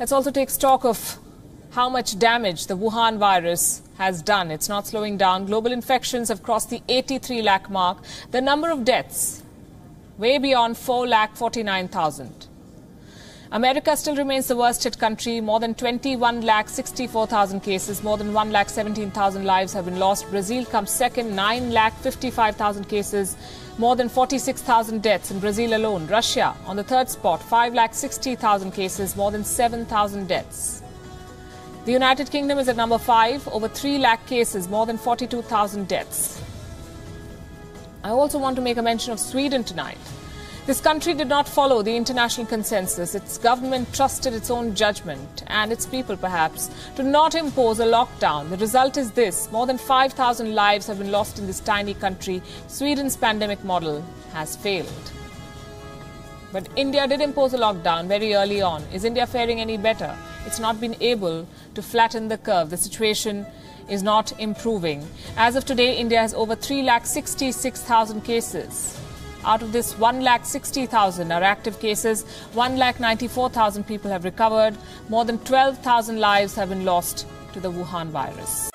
Let's also take stock of how much damage the Wuhan virus has done. It's not slowing down. Global infections have crossed the 83 lakh mark. The number of deaths way beyond 4,49,000. America still remains the worst hit country. More than 21,64,000 cases, more than 1,17,000 lives have been lost. Brazil comes second, 9,55,000 cases, more than 46,000 deaths in Brazil alone. Russia on the third spot, 5,60,000 cases, more than 7,000 deaths. The United Kingdom is at number 5, over 3 lakh cases, more than 42,000 deaths. I also want to make a mention of Sweden tonight. This country did not follow the international consensus. Its government trusted its own judgment and its people perhaps to not impose a lockdown. The result is this. More than 5,000 lives have been lost in this tiny country. Sweden's pandemic model has failed. But India did impose a lockdown very early on. Is India faring any better? It's not been able to flatten the curve. The situation is not improving. As of today, India has over 3,66,000 cases. Out of this, 1,60,000 are active cases, 1,94,000 people have recovered, more than 12,000 lives have been lost to the Wuhan virus.